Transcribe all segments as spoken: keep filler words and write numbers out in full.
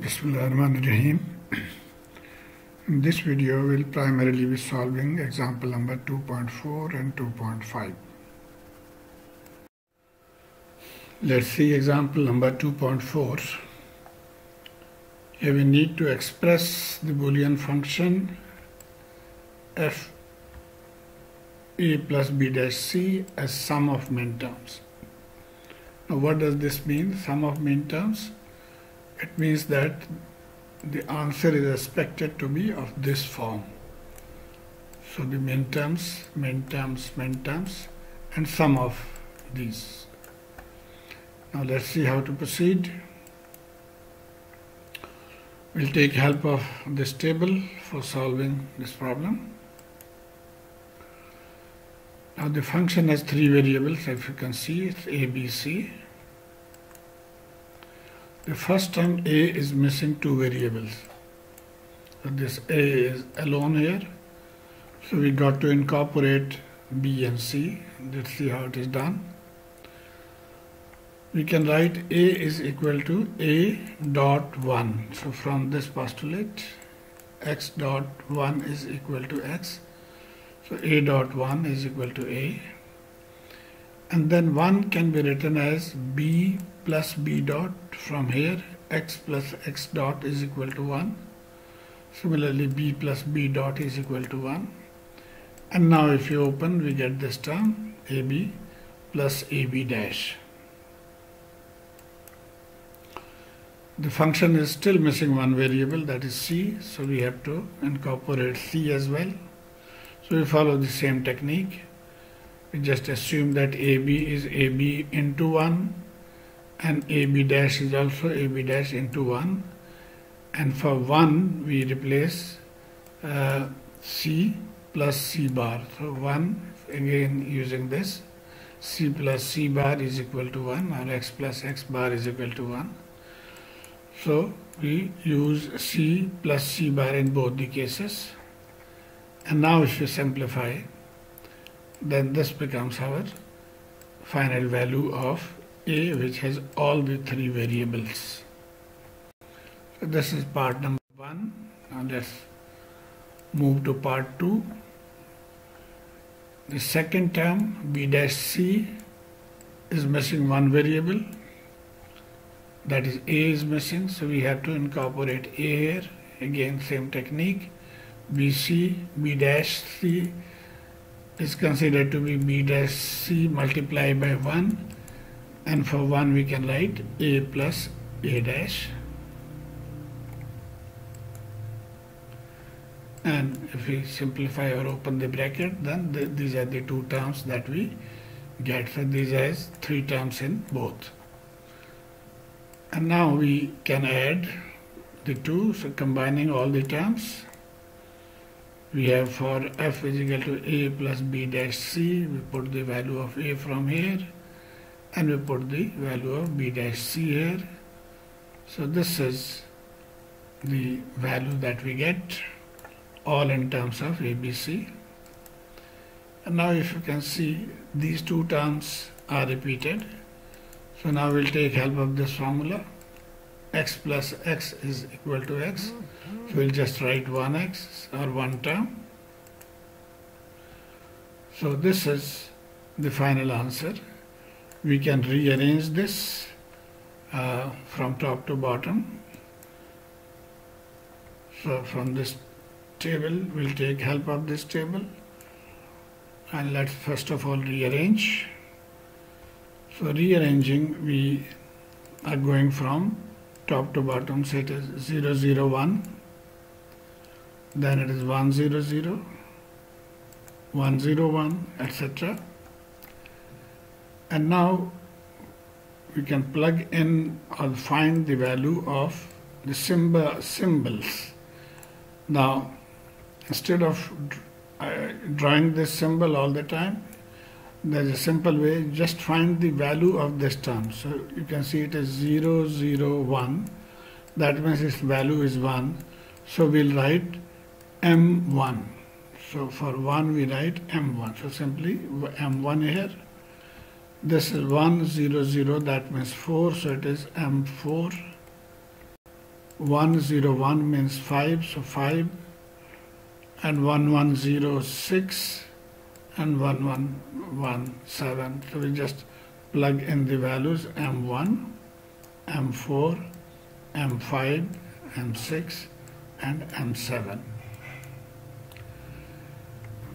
Bismillahirrahmanirrahim. In this video we will primarily be solving example number two point four and two point five. Let's see example number two point four. Here we need to express the Boolean function f a plus b dash c as sum of minterms. Now what does this mean, sum of minterms? It means that the answer is expected to be of this form. So the minterms, minterms, minterms and sum of these. Now let's see how to proceed. We'll take help of this table for solving this problem. Now the function has three variables, if you can see, it's a, b, c. The first term a is missing two variables, so this a is alone here, so we got to incorporate b and c. Let's see how it is done. We can write a is equal to a dot one, so from this postulate x dot one is equal to x, so a dot one is equal to a, and then one can be written as b plus b dot. From here x plus x dot is equal to one, similarly b plus b dot is equal to one, and now if you open we get this term ab plus ab dash. The function is still missing one variable, that is c, so we have to incorporate c as well. So we follow the same technique, we just assume that ab is ab into one and ab dash is also ab dash into one, and for one we replace uh, c plus c bar, so one again using this c plus c bar is equal to one, or x plus x bar is equal to one, so we use c plus c bar in both the cases, and now if you simplify then this becomes our final value of a, which has all the three variables. So this is part number one. Now let's move to part two. The second term b dash c is missing one variable, that is a is missing, so we have to incorporate a here, again same technique, bc b dash c is considered to be b dash c multiplied by one, and for one we can write a plus a dash, and if we simplify or open the bracket then the, these are the two terms that we get, so these are three terms in both, and now we can add the two, so combining all the terms we have for f is equal to a plus b dash c, we put the value of a from here and we put the value of b dash c here, so this is the value that we get, all in terms of a b c, and now if you can see these two terms are repeated, so now we will take help of this formula, x plus x is equal to x, so we will just write one x or one term, so this is the final answer. We can rearrange this uh, from top to bottom. So from this table we'll take help of this table, and let's first of all rearrange. So rearranging we are going from top to bottom, so it is zero zero one, then it is one zero zero, one zero one, et cetera. And now we can plug in or find the value of the symbol, symbols. Now instead of uh, drawing this symbol all the time, there is a simple way, just find the value of this term. So you can see it is zero zero one, that means its value is one, so we will write m one. So for one we write m one, so simply m one here. This is one zero zero, that means four, so it is m four. one zero one means five, so five, and one one zero six and one one one seven. So we just plug in the values M one, M four, M five, M six and M seven.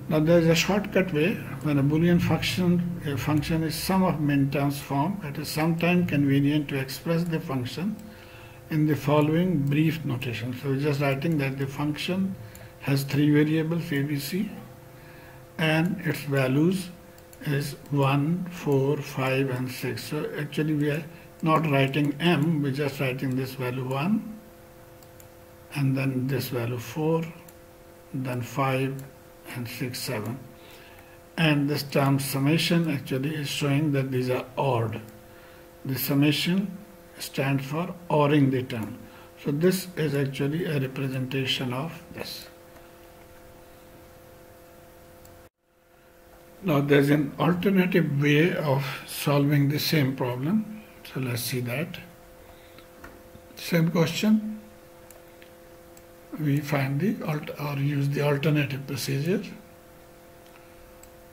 Now there is a shortcut way. When a Boolean function a function is sum of minterms form, it is sometimes convenient to express the function in the following brief notation. So we're just writing that the function has three variables A B C and its values is one, four, five and six. So actually we are not writing M, we're just writing this value one, and then this value four, then five and six, seven. And this term summation actually is showing that these are odd. The summation stands for ORing the term. So this is actually a representation of this. Now there's an alternative way of solving the same problem. So let's see that. Same question. We find the alt or use the alternative procedure.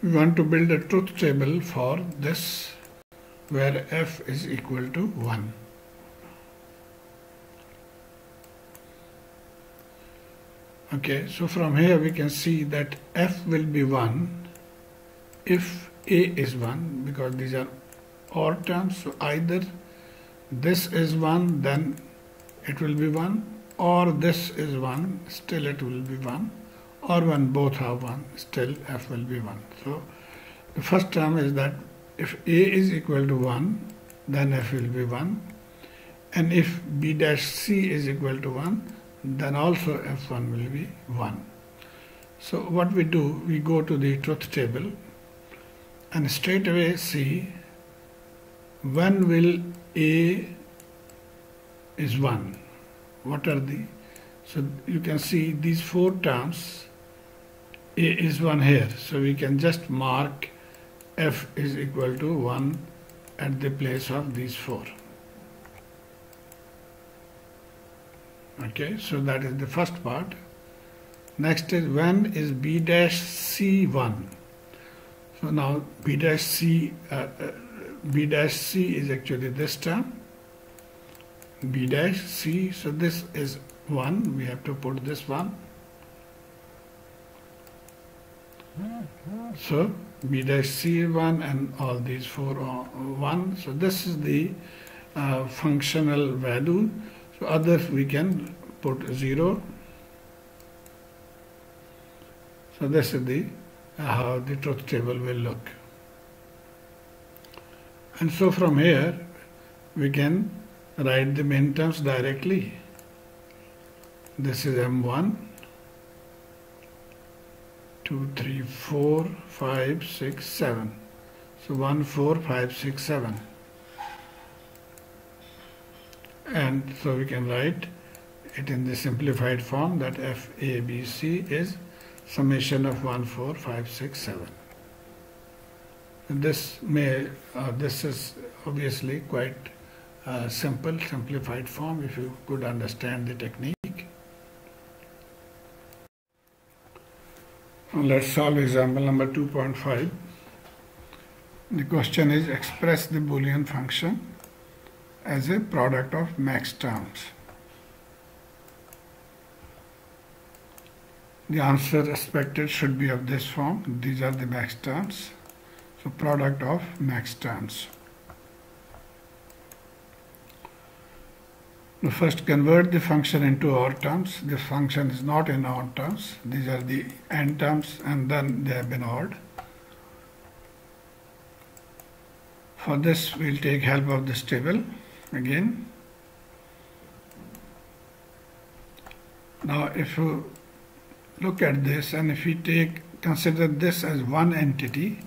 We want to build a truth table for this where f is equal to one. Okay, so from here we can see that f will be one if a is one, because these are or terms, so either this is one, then it will be one, or this is one, still it will be one, or when both are one, still f will be one. So the first term is that if a is equal to one, then f will be one, and if b dash c is equal to one, then also f one will be one. So what we do, we go to the truth table and straight away see when will a is one. What are the, so you can see these four terms, a is one here, so we can just mark f is equal to one at the place of these four. Okay, so that is the first part. Next is when is b dash c one. So now b dash c uh, uh, b dash c is actually this term, b dash c, so this is one, we have to put this one. So b dash c is one and all these four are one, so this is the uh, functional value. So others we can put zero. So this is the uh, how the truth table will look. And so from here we can write the min terms directly. This is M one, two, three, four, five, six, seven. So one, four, five, six, seven. And so we can write it in the simplified form that f a b c is summation of one, four, five, six, seven. This may, uh, this is obviously quite uh, simple, simplified form if you could understand the technique. And let's solve example number two point five. The question is express the Boolean function as a product of max terms. The answer expected should be of this form. These are the max terms. So product of max terms. We first convert the function into OR terms. This function is not in OR terms. These are the AND terms and then they have been ORed. For this we will take help of this table again. Now if you look at this and if we take consider this as one entity,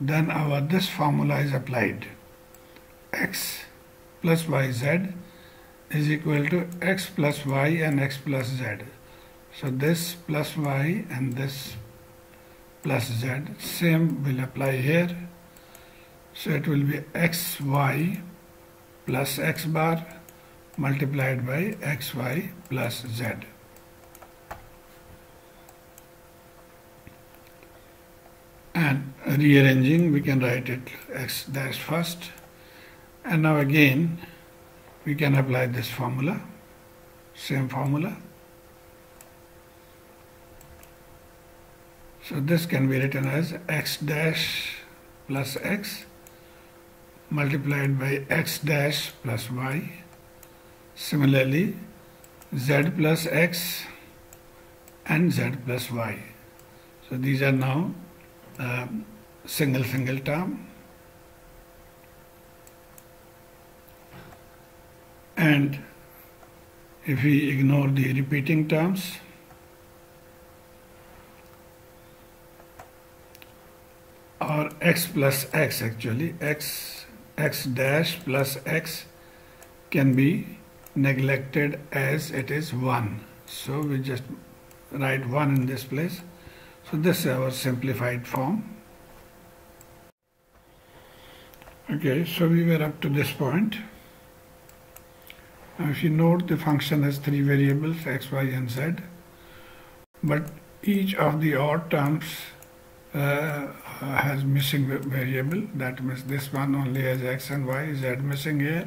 then our this formula is applied. X plus Y Z is equal to X plus Y and X plus Z. So this plus Y and this plus Z, same will apply here. So it will be X Y plus X bar multiplied by xy plus z. And rearranging, we can write it x dash first. And now again, we can apply this formula, same formula. So this can be written as x dash plus x multiplied by x dash plus y. Similarly, z plus x and z plus y. So these are now uh, single single term. And if we ignore the repeating terms, or x plus x, actually x x dash plus x can be neglected as it is one, so we just write one in this place. So this is our simplified form. Okay, so we were up to this point. Now if you note, the function has three variables, x, y and z, but each of the odd terms Uh, has missing variable. That means this one only has x and y, z missing here,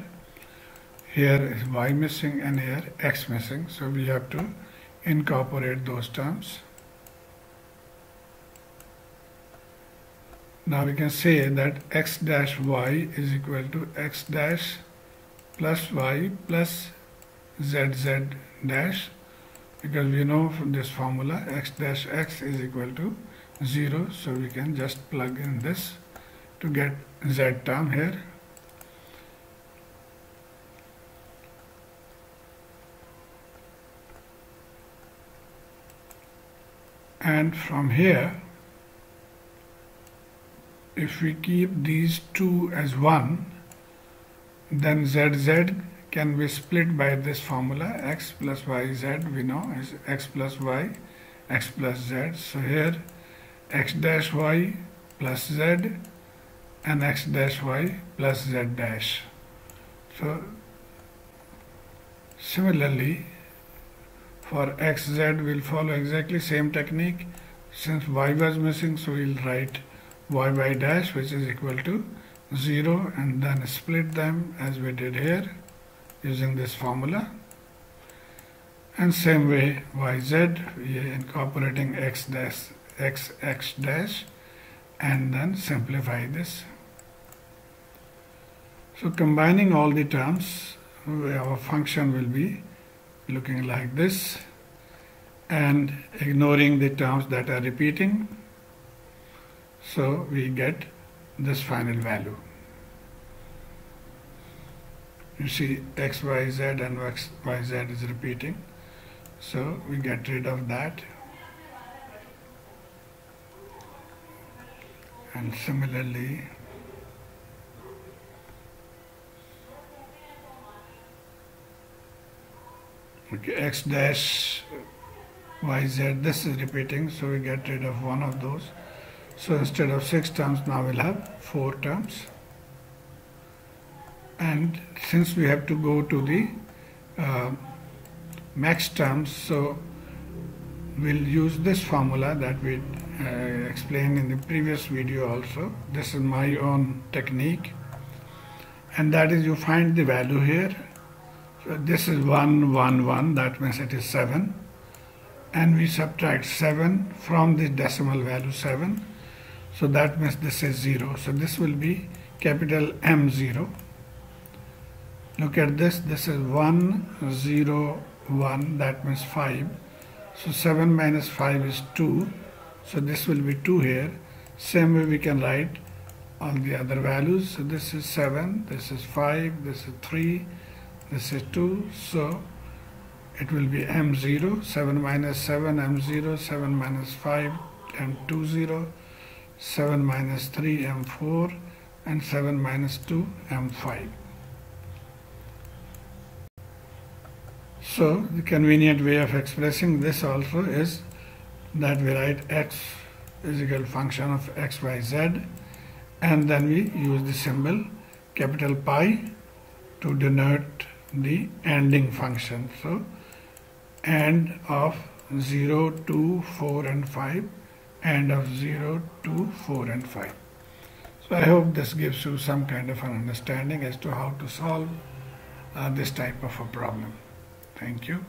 here is y missing, and here x missing. So we have to incorporate those terms. Now we can say that x dash y is equal to x dash plus y plus z z dash, because we know from this formula x dash x is equal to zero, so we can just plug in this to get z term here. And from here, if we keep these two as one, then zz can be split by this formula, x plus y z, we know is x plus y, x plus z. So here x dash y plus z and x dash y plus z dash. So similarly for x z we'll follow exactly same technique. Since y was missing, so we'll write y y dash, which is equal to zero, and then split them as we did here using this formula. And same way y z, we are incorporating x dash x x dash and then simplify this. So combining all the terms, our function will be looking like this, and ignoring the terms that are repeating, so we get this final value. You see x y z and x y z is repeating, so we get rid of that. And similarly, okay, x dash y z, this is repeating, so we get rid of one of those. So instead of six terms, now we'll have four terms. And since we have to go to the uh, max terms, so we'll use this formula that we uh, explained in the previous video also. This is my own technique, and that is you find the value here. So this is one one one, that means it is seven, and we subtract seven from the decimal value seven, so that means this is zero. So this will be capital M zero. Look at this, this is one zero one, that means five. So seven minus five is two, so this will be two here. Same way we can write all the other values. So this is seven, this is five, this is three, this is two, so it will be M zero, seven minus seven, M zero, seven minus five, M two zero, seven minus three, M four, and seven minus two, M five. So the convenient way of expressing this also is that we write x is equal to function of x, y, z, and then we use the symbol capital pi to denote the ANDing function. So AND of zero, two, four and five, AND of zero, two, four and five. So I hope this gives you some kind of an understanding as to how to solve uh, this type of a problem. Thank you.